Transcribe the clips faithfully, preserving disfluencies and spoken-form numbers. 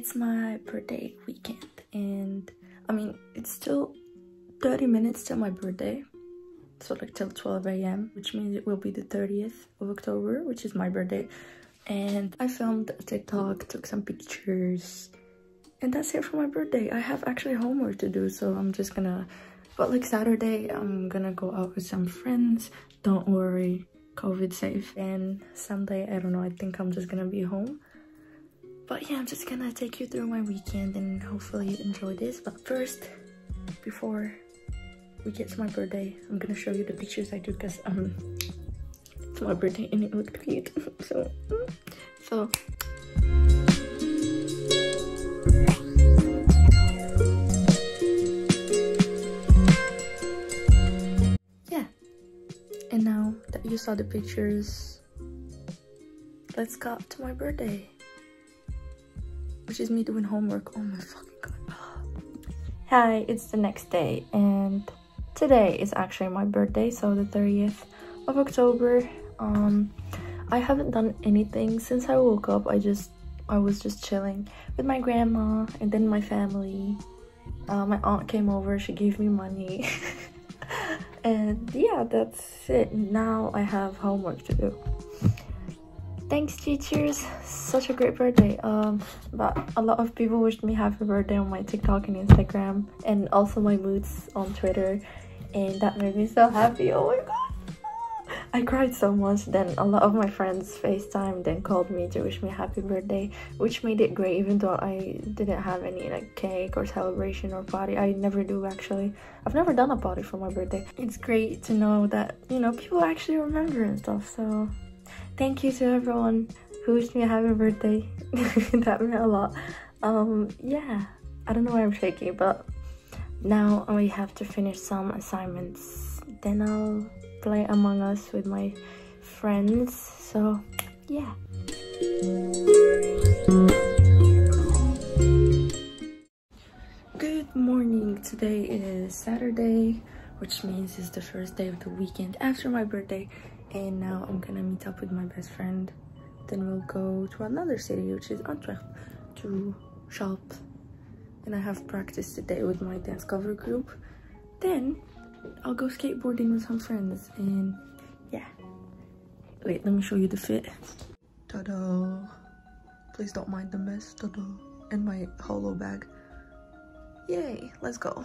It's my birthday weekend, and I mean, it's still thirty minutes till my birthday, so like till twelve A M, which means it will be the thirtieth of October, which is my birthday. And I filmed a TikTok, took some pictures, and that's it for my birthday. I have actually homework to do, so I'm just gonna, but like Saturday, I'm gonna go out with some friends. Don't worry, COVID safe. And Sunday, I don't know, I think I'm just gonna be home. But yeah, I'm just gonna take you through my weekend and hopefully you enjoy this. But first, before we get to my birthday, I'm gonna show you the pictures I took because um, it's my birthday and it looked cute. so, so. Yeah, and now that you saw the pictures, let's go up to my birthday. Which is me doing homework. Oh my fucking god. Hi, it's the next day, and today is actually my birthday, so the thirtieth of October. Um, I haven't done anything since I woke up. I just, I was just chilling with my grandma and then my family. Uh, my aunt came over, she gave me money. And yeah, that's it. Now I have homework to do. Thanks, teachers. Such a great birthday. Um, but a lot of people wished me happy birthday on my TikTok and Instagram, and also my moods on Twitter, and that made me so happy. Oh my god, I cried so much. Then a lot of my friends FaceTimed and called me to wish me happy birthday, which made it great. Even though I didn't have any like cake or celebration or party, I never do actually. I've never done a party for my birthday. It's great to know that, you know, people actually remember and stuff. So. Thank you to everyone who wished me a happy birthday. That meant a lot. Um, yeah, I don't know why I'm shaky, but now we have to finish some assignments. Then I'll play Among Us with my friends. So, yeah. Good morning. Today is Saturday, which means it's the first day of the weekend after my birthday. And now I'm gonna meet up with my best friend. Then we'll go to another city, which is Antwerp, to shop. And I have practice today with my dance cover group. Then I'll go skateboarding with some friends. And yeah. Wait, let me show you the fit. Ta-da! Please don't mind the mess. Ta-da! And my holo bag. Yay! Let's go.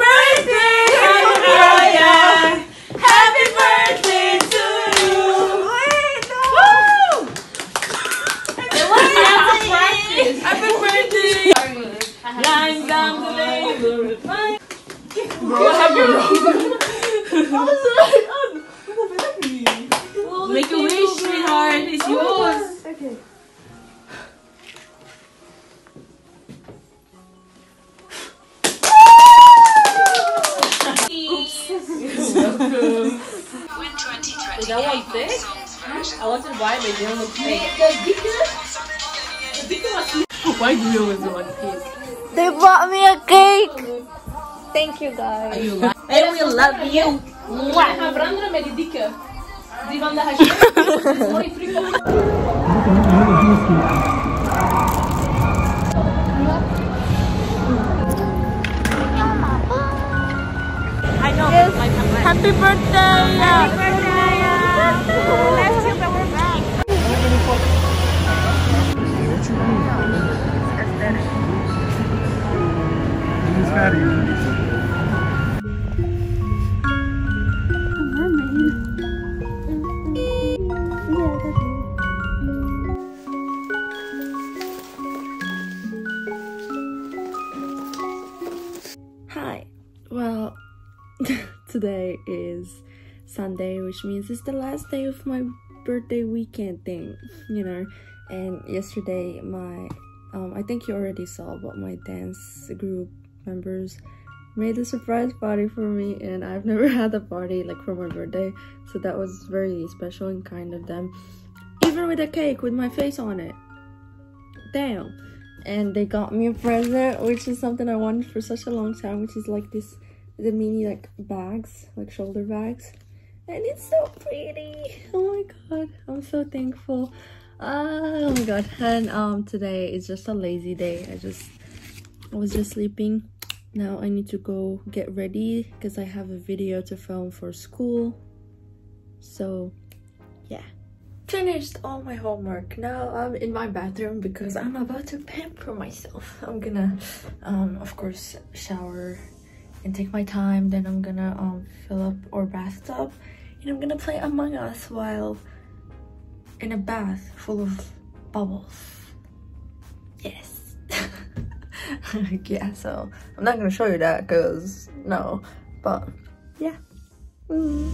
Make a wish, sweetheart. It's yours. Okay. Is that one thick? I wanted why they didn't look thick. The pizza was thick. Why do you always want cake? They bought me a cake. Thank you guys. And we love you. I know. Yes. Happy birthday! Happy birthday. Last year, but we're back. today is Sunday, which means it's the last day of my birthday weekend thing, you know. And yesterday my um I think you already saw, but my dance group members made a surprise party for me, and I've never had a party like for my birthday, so that was very special and kind of them, even with a cake with my face on it. Damn. And they got me a present, which is something I wanted for such a long time, which is like this, the mini like bags, like shoulder bags, and it's so pretty. Oh my god, I'm so thankful. Uh, oh my god. And um today is just a lazy day. I just I was just sleeping. Now I need to go get ready because I have a video to film for school. So yeah, finished all my homework. Now I'm in my bathroom because I'm about to pamper myself. I'm gonna um of course shower and take my time, then I'm gonna um fill up our bathtub, and I'm gonna play Among Us while in a bath full of bubbles. Yes. Yeah, so I'm not gonna show you that because no, but yeah. Mm.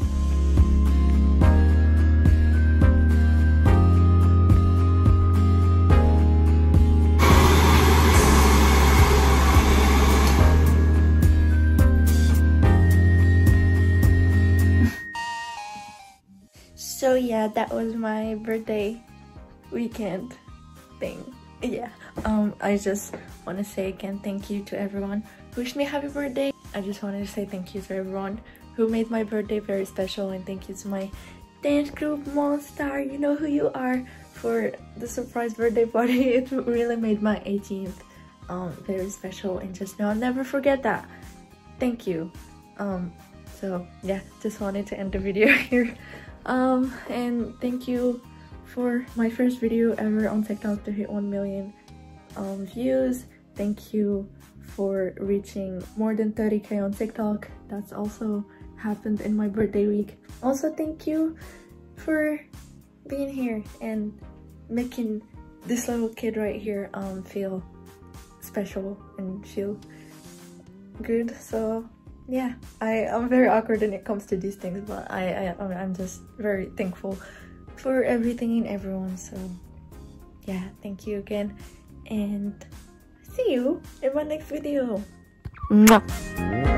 So yeah, that was my birthday weekend thing. Yeah, um I just want to say again thank you to everyone who wished me happy birthday. I just wanted to say thank you to everyone who made my birthday very special, and thank you to my dance group Monster, you know who you are, for the surprise birthday party. It really made my eighteenth um very special, and just know I'll never forget that. Thank you. Um so yeah, just wanted to end the video here. Um and thank you for my first video ever on TikTok to hit one million um, views. Thank you for reaching more than thirty K on TikTok. That's also happened in my birthday week. Also, thank you for being here and making this little kid right here um, feel special and feel good. So yeah, I, I'm very awkward when it comes to these things, but I, I, I'm just very thankful for everything and everyone. So yeah, thank you again, and see you in my next video. Mwah.